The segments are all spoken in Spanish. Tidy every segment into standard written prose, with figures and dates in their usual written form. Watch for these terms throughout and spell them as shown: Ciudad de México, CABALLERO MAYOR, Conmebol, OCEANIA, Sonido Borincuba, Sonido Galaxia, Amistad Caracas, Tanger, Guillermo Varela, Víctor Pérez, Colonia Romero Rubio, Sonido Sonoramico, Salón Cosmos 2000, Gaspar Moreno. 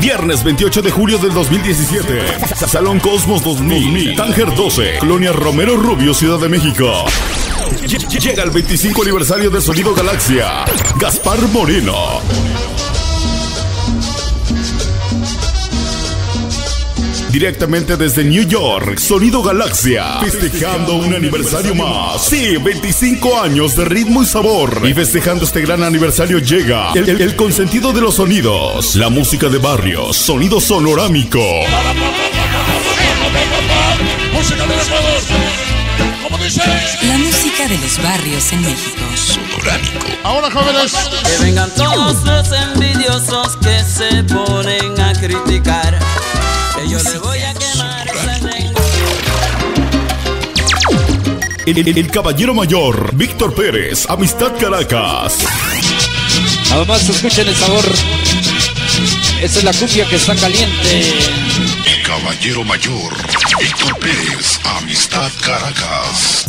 Viernes 28 de julio del 2017, Salón Cosmos 2000, Tanger 12, Colonia Romero Rubio, Ciudad de México. Llega el 25 aniversario de Sonido Galaxia, Gaspar Moreno. Directamente desde New York, Sonido Galaxia, festejando un aniversario más. Sí, 25 años de ritmo y sabor. Y festejando este gran aniversario llega el consentido de los sonidos, la música de barrio, Sonido Sonoramico. La música de los barrios en México. Sonorámico. Ahora, jóvenes, que vengan todos los envidiosos que se ponen a criticar. Que yo le voy a quemar ese rengo. El caballero mayor, Víctor Pérez, Amistad Caracas. Además, escuchen el sabor. Esa es la cumbia que está caliente. El caballero mayor, Víctor Pérez, Amistad Caracas.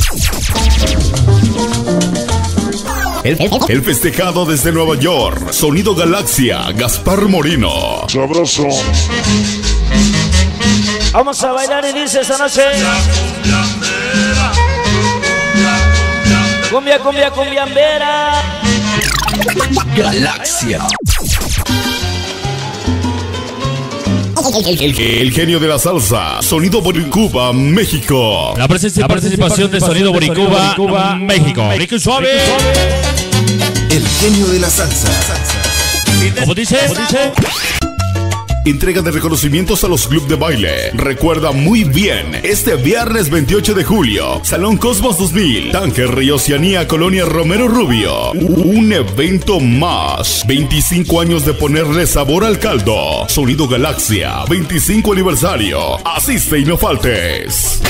El festejado desde Nueva York, Sonido Galaxia, Gaspar Moreno. Sabroso. Vamos a bailar y dice esta noche. Cumbia, cumbia, cumbiambera. Galaxia. El genio de la salsa, Sonido Borincuba, México. La participación de Sonido Borincuba, México. Rico y suave. El genio de la salsa. ¿Cómo dice? Entrega de reconocimientos a los clubes de baile. Recuerda muy bien, este viernes 28 de julio, Salón Cosmos 2000, Tanger y Oceania, Colonia Romero Rubio. Un evento más. 25 años de ponerle sabor al caldo. Sonido Galaxia, 25 aniversario. Asiste y no faltes.